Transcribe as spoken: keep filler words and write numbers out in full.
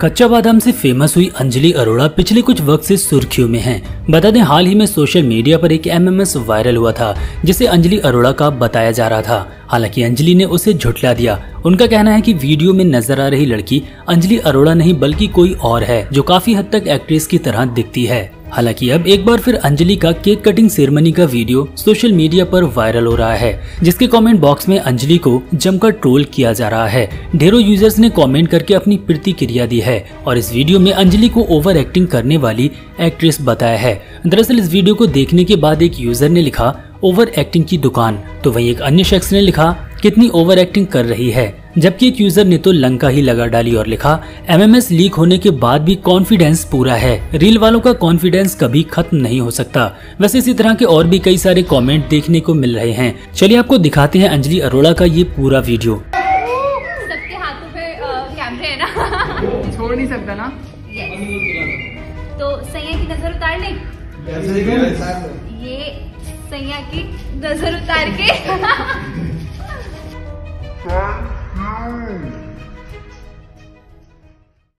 कच्चा बादाम से फेमस हुई अंजलि अरोड़ा पिछले कुछ वक्त से सुर्खियों में हैं। बता दें, हाल ही में सोशल मीडिया पर एक एमएमएस वायरल हुआ था जिसे अंजलि अरोड़ा का बताया जा रहा था। हालांकि अंजलि ने उसे झुठला दिया। उनका कहना है कि वीडियो में नजर आ रही लड़की अंजलि अरोड़ा नहीं बल्कि कोई और है, जो काफी हद तक एक्ट्रेस की तरह दिखती है। हालांकि अब एक बार फिर अंजलि का केक कटिंग सेरेमनी का वीडियो सोशल मीडिया पर वायरल हो रहा है, जिसके कमेंट बॉक्स में अंजलि को जमकर ट्रोल किया जा रहा है। ढेरों यूजर्स ने कमेंट करके अपनी प्रतिक्रिया दी है और इस वीडियो में अंजलि को ओवर एक्टिंग करने वाली एक्ट्रेस बताया है। दरअसल इस वीडियो को देखने के बाद एक यूजर ने लिखा ओवर एक्टिंग की दुकान, तो वहीं एक अन्य शख्स ने लिखा कितनी ओवर एक्टिंग कर रही है, जबकि एक यूजर ने तो लंका ही लगा डाली और लिखा एमएमएस लीक होने के बाद भी कॉन्फिडेंस पूरा है, रील वालों का कॉन्फिडेंस कभी खत्म नहीं हो सकता। वैसे इसी तरह के और भी कई सारे कमेंट देखने को मिल रहे हैं। चलिए आपको दिखाते हैं अंजलि अरोड़ा का ये पूरा वीडियो। सबके हाथों पे कैमरे है ना, छोड़ नहीं सकता ना, तो सैया की नजर उतार ले, ये सैया की नजर उतार के No!